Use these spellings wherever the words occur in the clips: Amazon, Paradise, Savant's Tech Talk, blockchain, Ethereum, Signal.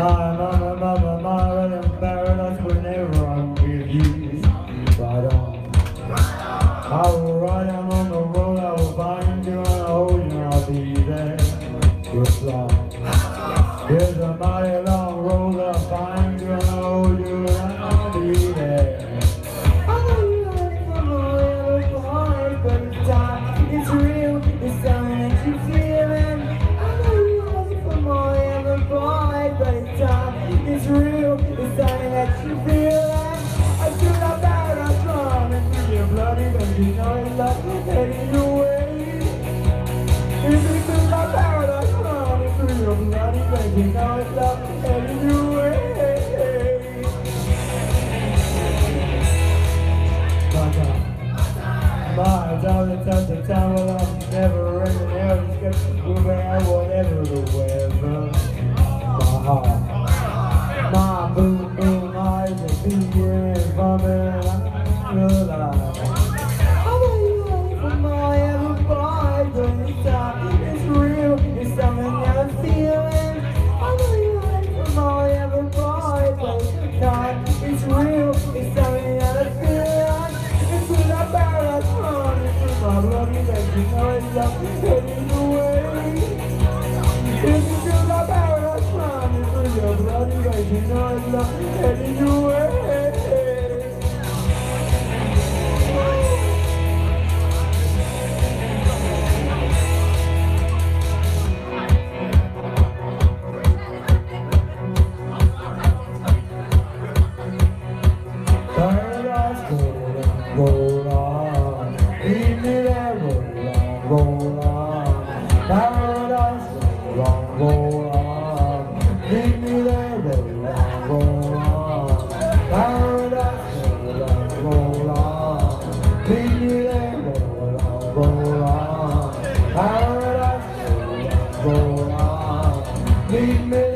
I'm in paradise whenever I'm with you. Right on. I will ride out on the road, I will find you and I'll hold you, and I'll be there. Good luck. Here's a mighty long road, I'll find you and I'll hold you, and I'll be there. I love the world, it's hard, but it's time. It's real, it's something that you feel in. But it's time, it's real, it's something that you feel. I feel that bad, I'm drawn into your bloody, but you know it's love that's heading your way. It's because that bad, I'm drawn into your bloody, but you know it's love that's heading your way. My darling, touch the time, well I'm never in the air. It's got to move around, whatever the weather. My boom boom eyes are beating for me, I realize I'm alone for my ever boy, but it's time, it's real, it's something that I'm feeling. I'm alone for my ever boy, but it's time, it's real, it's something that I'm feeling. It's with a paradise running through my blood, that you know it's love that's heading away. It's with a paradise. Your bloody right, you know I love you, heading your way. Paradise, roll on, roll on. Leave me there, roll on, roll on. Paradise, roll on, roll on. Leave me there, roll on, roll on. Paradise, roll on, roll on. Leave me there,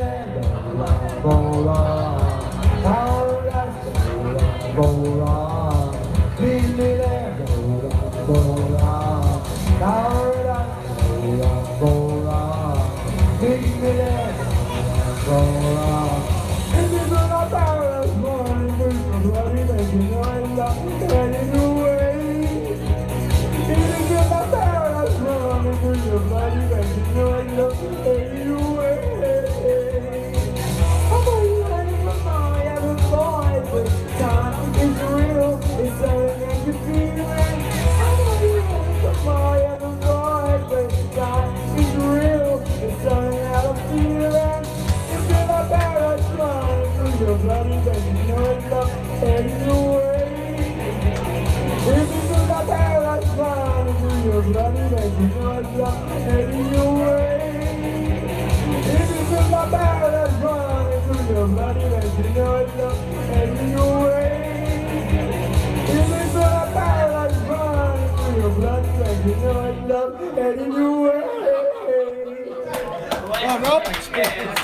roll on, roll on. Paradise, roll on, roll on. Leave me there, roll on, roll on. Paradise, roll on, roll on. Leave me there, roll on, roll on. Paradise, roll on, roll on. Leave me there. Roll on. This is not a paradise morning, this is a bloody making you love heading away. This is not a paradise morning, this is a bloody making you love heading away. I'm always running for my other boy, but it's time, it's real, it's something that you feel. I'm always running for my other boy, but it's time, it's real, it's something that I'm feeling. Your bloody baby, you know it's love heading away. If you feel that paradise line into your bloody baby, you know it's love heading away. If you feel that paradise line into your bloody baby, you know it's love heading away. If you feel that paradise line into your bloody baby, you know it's love heading away.